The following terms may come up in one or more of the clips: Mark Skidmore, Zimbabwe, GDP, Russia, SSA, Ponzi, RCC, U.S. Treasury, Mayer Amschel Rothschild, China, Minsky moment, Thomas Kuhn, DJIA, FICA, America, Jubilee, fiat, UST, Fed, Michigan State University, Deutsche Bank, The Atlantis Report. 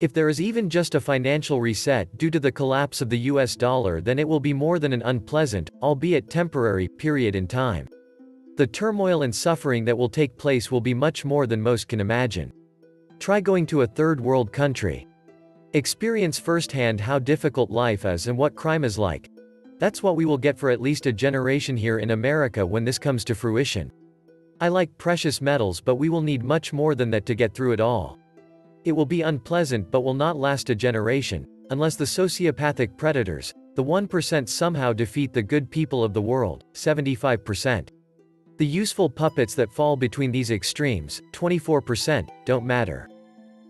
If there is even just a financial reset due to the collapse of the US dollar, then it will be more than an unpleasant, albeit temporary, period in time. The turmoil and suffering that will take place will be much more than most can imagine. Try going to a third world country. Experience firsthand how difficult life is and what crime is like. That's what we will get for at least a generation here in America when this comes to fruition. I like precious metals, but we will need much more than that to get through it all. It will be unpleasant but will not last a generation, unless the sociopathic predators, the 1%, somehow defeat the good people of the world, 75%. The useful puppets that fall between these extremes, 24%, don't matter.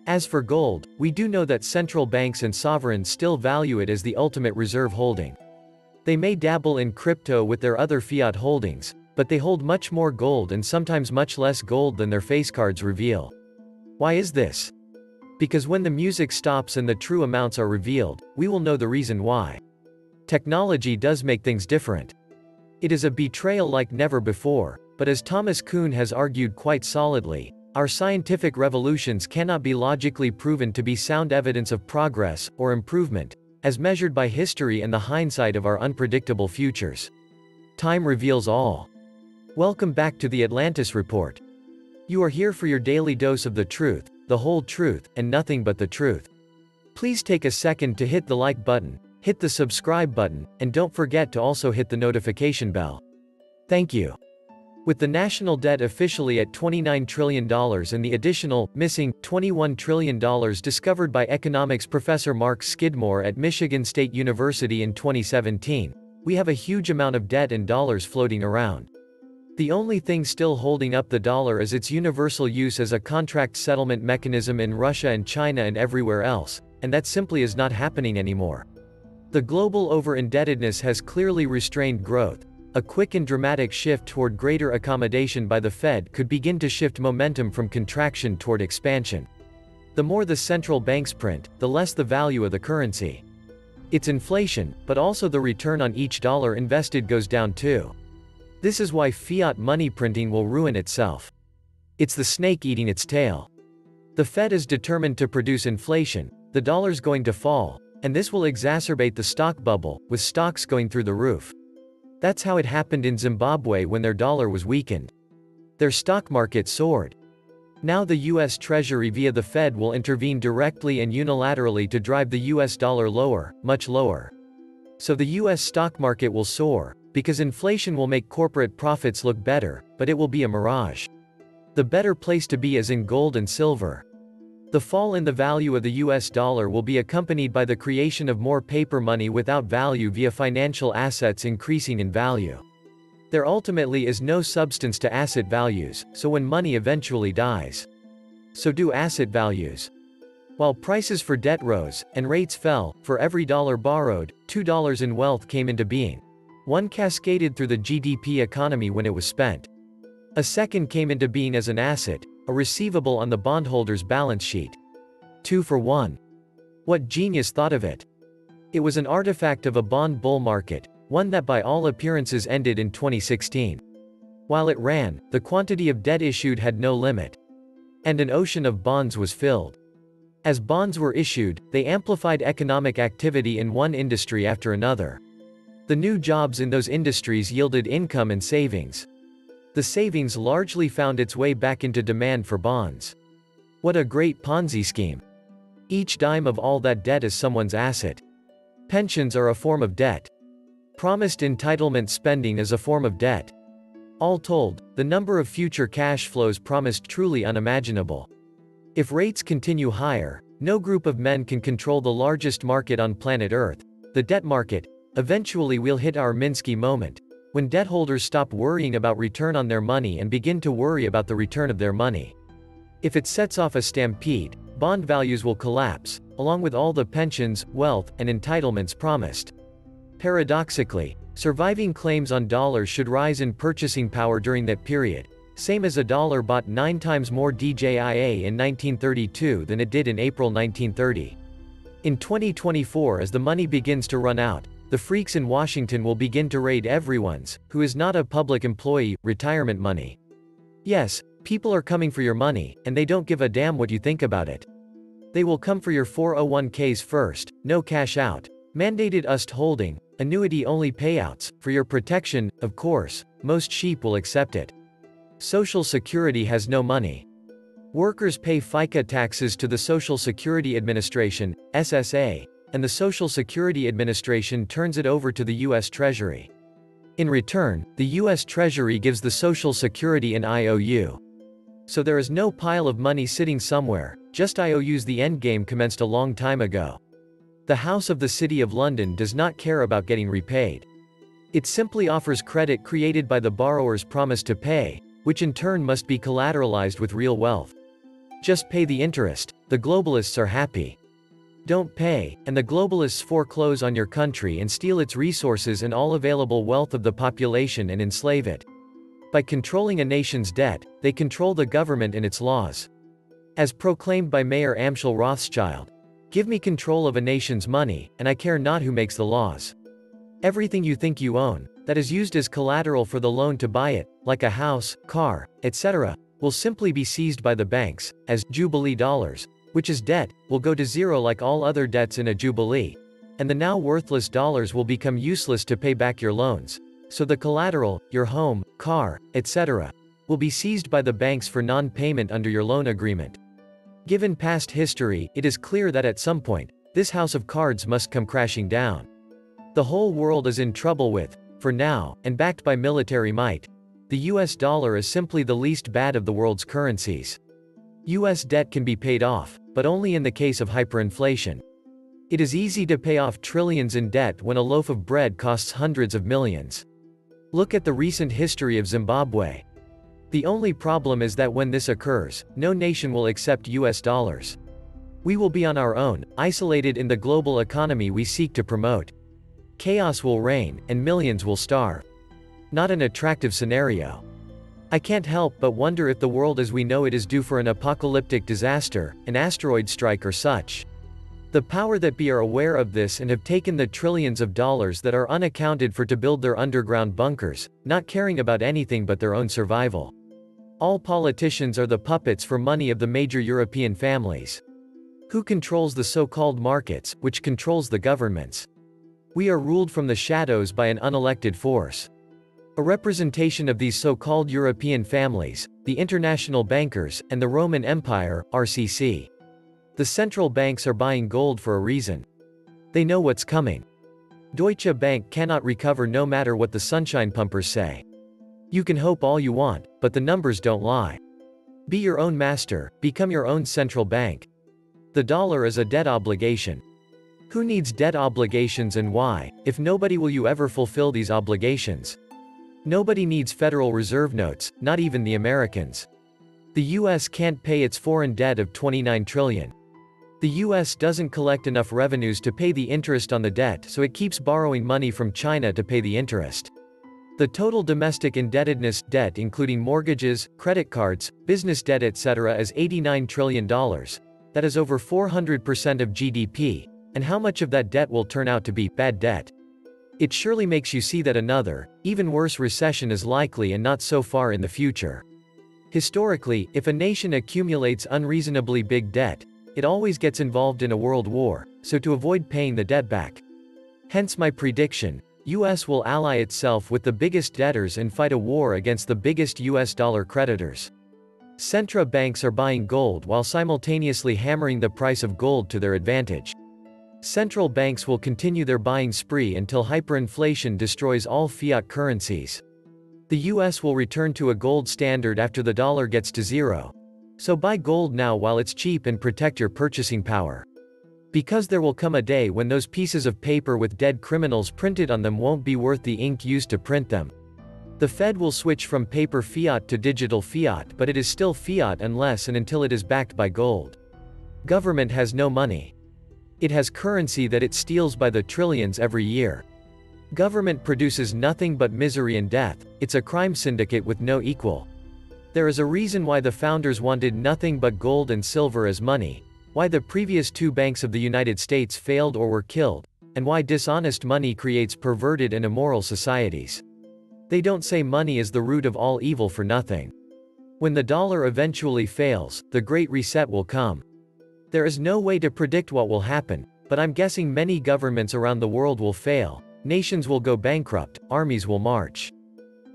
As for gold, we do know that central banks and sovereigns still value it as the ultimate reserve holding. They may dabble in crypto with their other fiat holdings, but they hold much more gold and sometimes much less gold than their face cards reveal. Why is this? Because when the music stops and the true amounts are revealed, we will know the reason why. Technology does make things different. It is a betrayal like never before, but as Thomas Kuhn has argued quite solidly, our scientific revolutions cannot be logically proven to be sound evidence of progress or improvement, as measured by history and the hindsight of our unpredictable futures. Time reveals all. Welcome back to the Atlantis Report. You are here for your daily dose of the truth, the whole truth, and nothing but the truth. Please take a second to hit the like button, hit the subscribe button, and don't forget to also hit the notification bell. Thank you. With the national debt officially at $29 trillion and the additional, missing, $21 trillion discovered by economics professor Mark Skidmore at Michigan State University in 2017, we have a huge amount of debt and dollars floating around. The only thing still holding up the dollar is its universal use as a contract settlement mechanism in Russia and China and everywhere else, and that simply is not happening anymore. The global over-indebtedness has clearly restrained growth. A quick and dramatic shift toward greater accommodation by the Fed could begin to shift momentum from contraction toward expansion. The more the central banks print, the less the value of the currency. It's inflation, but also the return on each dollar invested goes down too. This is why fiat money printing will ruin itself. It's the snake eating its tail. The Fed is determined to produce inflation, the dollar's going to fall, and this will exacerbate the stock bubble, with stocks going through the roof. That's how it happened in Zimbabwe when their dollar was weakened. Their stock market soared. Now the U.S. Treasury via the Fed will intervene directly and unilaterally to drive the U.S. dollar lower, much lower. So the U.S. stock market will soar, because inflation will make corporate profits look better, but it will be a mirage. The better place to be is in gold and silver. The fall in the value of the US dollar will be accompanied by the creation of more paper money without value via financial assets increasing in value. There ultimately is no substance to asset values, so when money eventually dies, so do asset values. While prices for debt rose, and rates fell, for every dollar borrowed, $2 in wealth came into being. One cascaded through the GDP economy when it was spent. A second came into being as an asset, a receivable on the bondholder's balance sheet. 2 for 1. What genius thought of it? It was an artifact of a bond bull market, one that by all appearances ended in 2016. While it ran, the quantity of debt issued had no limit. And an ocean of bonds was filled. As bonds were issued, they amplified economic activity in one industry after another. The new jobs in those industries yielded income and savings. The savings largely found its way back into demand for bonds. What a great Ponzi scheme. Each dime of all that debt is someone's asset. Pensions are a form of debt. Promised entitlement spending is a form of debt. All told, the number of future cash flows promised truly unimaginable. If rates continue higher, no group of men can control the largest market on planet Earth, the debt market. Eventually we'll hit our Minsky moment, when debt holders stop worrying about return on their money and begin to worry about the return of their money. If it sets off a stampede, bond values will collapse, along with all the pensions, wealth, and entitlements promised. Paradoxically, surviving claims on dollars should rise in purchasing power during that period, same as a dollar bought 9 times more DJIA in 1932 than it did in April 1930. In 2024, as the money begins to run out, the freaks in Washington will begin to raid everyone's, who is not a public employee, retirement money. Yes, people are coming for your money, and they don't give a damn what you think about it. They will come for your 401ks first, no cash out. Mandated UST holding, annuity-only payouts, for your protection, of course, most sheep will accept it. Social Security has no money. Workers pay FICA taxes to the Social Security Administration, SSA, and the Social Security Administration turns it over to the U.S. Treasury. In return, the U.S. Treasury gives the Social Security an IOU. So there is no pile of money sitting somewhere, just IOUs. The endgame commenced a long time ago. The House of the City of London does not care about getting repaid. It simply offers credit created by the borrower's promise to pay, which in turn must be collateralized with real wealth. Just pay the interest, the globalists are happy. Don't pay, and the globalists foreclose on your country and steal its resources and all available wealth of the population and enslave it. By controlling a nation's debt, they control the government and its laws. As proclaimed by Mayer Amschel Rothschild, "Give me control of a nation's money, and I care not who makes the laws." Everything you think you own, that is used as collateral for the loan to buy it, like a house, car, etc., will simply be seized by the banks, as Jubilee dollars, which is debt, will go to zero like all other debts in a Jubilee, and the now worthless dollars will become useless to pay back your loans. So the collateral, your home, car, etc., will be seized by the banks for non-payment under your loan agreement. Given past history, it is clear that at some point, this house of cards must come crashing down. The whole world is in trouble with, for now, and backed by military might, the US dollar is simply the least bad of the world's currencies. US debt can be paid off, but only in the case of hyperinflation. It is easy to pay off trillions in debt when a loaf of bread costs hundreds of millions. Look at the recent history of Zimbabwe. The only problem is that when this occurs, no nation will accept US dollars. We will be on our own, isolated in the global economy we seek to promote. Chaos will reign, and millions will starve. Not an attractive scenario. I can't help but wonder if the world as we know it is due for an apocalyptic disaster, an asteroid strike or such. The power that be are aware of this and have taken the trillions of dollars that are unaccounted for to build their underground bunkers, not caring about anything but their own survival. All politicians are the puppets for money of the major European families. Who controls the so-called markets, which controls the governments? We are ruled from the shadows by an unelected force. A representation of these so-called European families, the international bankers, and the Roman Empire, RCC. The central banks are buying gold for a reason. They know what's coming. Deutsche Bank cannot recover no matter what the sunshine pumpers say. You can hope all you want, but the numbers don't lie. Be your own master, become your own central bank. The dollar is a debt obligation. Who needs debt obligations and why, if nobody will you ever fulfill these obligations? Nobody needs Federal Reserve notes, not even the Americans. The U.S. can't pay its foreign debt of $29 trillion. The U.S. doesn't collect enough revenues to pay the interest on the debt, so it keeps borrowing money from China to pay the interest. The total domestic indebtedness, debt including mortgages, credit cards, business debt etc. is $89 trillion, that is over 400% of GDP, and how much of that debt will turn out to be bad debt? It surely makes you see that another, even worse recession is likely and not so far in the future. Historically, if a nation accumulates unreasonably big debt, it always gets involved in a world war, so to avoid paying the debt back. Hence my prediction. U.S. will ally itself with the biggest debtors and fight a war against the biggest U.S. dollar creditors. Central banks are buying gold while simultaneously hammering the price of gold to their advantage. Central banks will continue their buying spree until hyperinflation destroys all fiat currencies. The U.S. will return to a gold standard after the dollar gets to zero. So buy gold now while it's cheap and protect your purchasing power. Because there will come a day when those pieces of paper with dead criminals printed on them won't be worth the ink used to print them. The Fed will switch from paper fiat to digital fiat, but it is still fiat unless and until it is backed by gold. Government has no money. It has currency that it steals by the trillions every year. Government produces nothing but misery and death. It's a crime syndicate with no equal. There is a reason why the founders wanted nothing but gold and silver as money, why the previous two banks of the United States failed or were killed, and why dishonest money creates perverted and immoral societies. They don't say money is the root of all evil for nothing. When the dollar eventually fails, the Great Reset will come. There is no way to predict what will happen, but I'm guessing many governments around the world will fail, nations will go bankrupt, armies will march.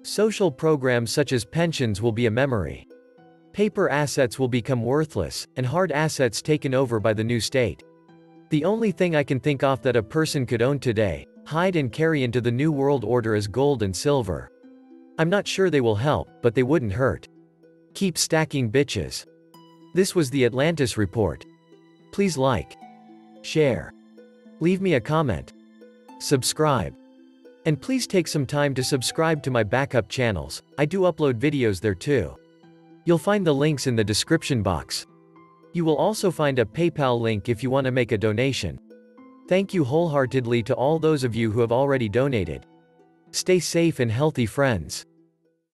Social programs such as pensions will be a memory. Paper assets will become worthless, and hard assets taken over by the new state. The only thing I can think of that a person could own today, hide and carry into the new world order is gold and silver. I'm not sure they will help, but they wouldn't hurt. Keep stacking, bitches. This was the Atlantis Report. Please like, share, leave me a comment, subscribe. And please take some time to subscribe to my backup channels, I do upload videos there too. You'll find the links in the description box. You will also find a PayPal link if you want to make a donation. Thank you wholeheartedly to all those of you who have already donated. Stay safe and healthy, friends.